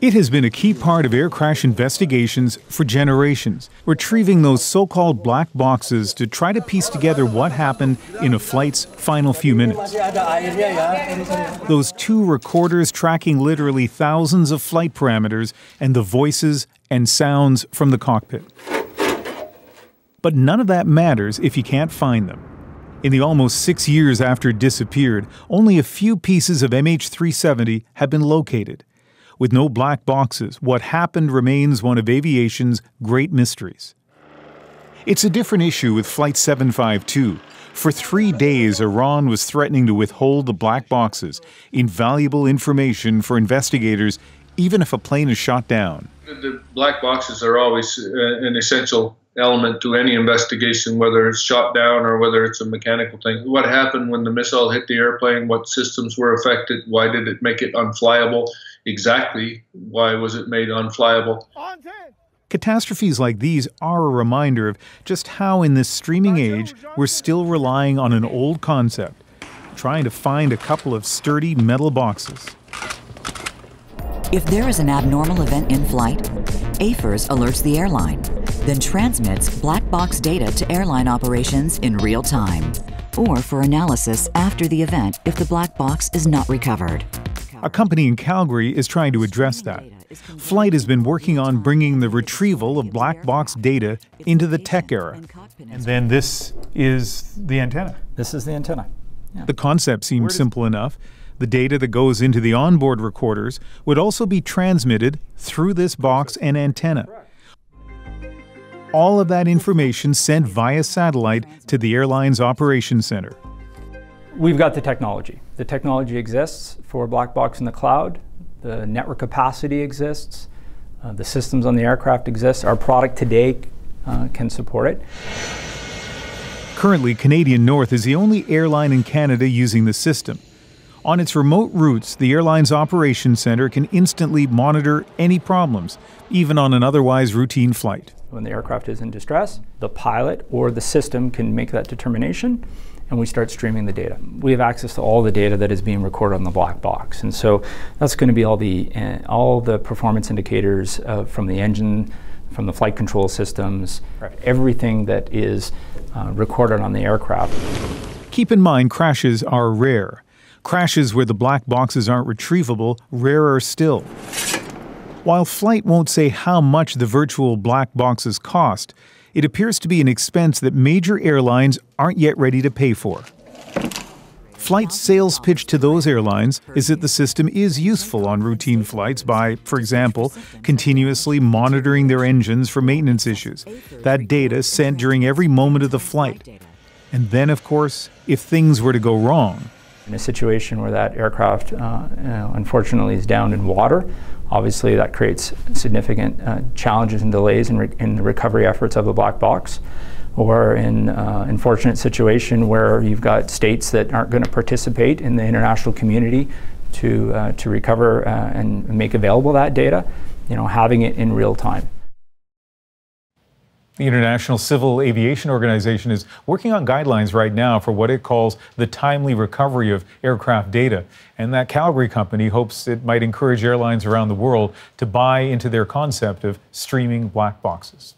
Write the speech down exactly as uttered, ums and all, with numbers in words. It has been a key part of air crash investigations for generations, retrieving those so-called black boxes to try to piece together what happened in a flight's final few minutes. Those two recorders tracking literally thousands of flight parameters and the voices and sounds from the cockpit. But none of that matters if you can't find them. In the almost six years after it disappeared, only a few pieces of M H three seventy have been located. With no black boxes, what happened remains one of aviation's great mysteries. It's a different issue with Flight seven fifty-two. For three days, Iran was threatening to withhold the black boxes, invaluable information for investigators, even if a plane is shot down. The black boxes are always an essential element to any investigation, whether it's shot down or whether it's a mechanical thing. What happened when the missile hit the airplane? What systems were affected? Why did it make it unflyable? Exactly why was it made unflyable? Catastrophes like these are a reminder of just how in this streaming age we're still relying on an old concept, trying to find a couple of sturdy metal boxes. If there is an abnormal event in flight, AFERS alerts the airline, then transmits black box data to airline operations in real time, or for analysis after the event if the black box is not recovered. A company in Calgary is trying to address that. Flight has been working on bringing the retrieval of black box data into the tech era. And then this is the antenna. This is the antenna. Yeah. The concept seems simple enough. The data that goes into the onboard recorders would also be transmitted through this box and antenna. All of that information sent via satellite to the airline's operations center. We've got the technology. The technology exists for black box in the cloud. The network capacity exists. Uh, the systems on the aircraft exist. Our product today uh, can support it. Currently, Canadian North is the only airline in Canada using the system. On its remote routes, the airline's operations center can instantly monitor any problems, even on an otherwise routine flight. When the aircraft is in distress, the pilot or the system can make that determination, and we start streaming the data. We have access to all the data that is being recorded on the black box, and so that's going to be all the uh, all the performance indicators uh, from the engine, from the flight control systems, right. Everything that is uh, recorded on the aircraft. Keep in mind, crashes are rare. Crashes where the black boxes aren't retrievable, rarer still. While Flight won't say how much the virtual black boxes cost, it appears to be an expense that major airlines aren't yet ready to pay for. Flight's sales pitch to those airlines is that the system is useful on routine flights by, for example, continuously monitoring their engines for maintenance issues. That data sent during every moment of the flight. And then, of course, if things were to go wrong, in a situation where that aircraft, uh, you know, unfortunately, is down in water, obviously that creates significant uh, challenges and delays in, re in the recovery efforts of the black box. Or in an uh, unfortunate situation where you've got states that aren't going to participate in the international community to, uh, to recover uh, and make available that data, you know, having it in real time. The International Civil Aviation Organization is working on guidelines right now for what it calls the timely recovery of aircraft data. And that Calgary company hopes it might encourage airlines around the world to buy into their concept of streaming black boxes.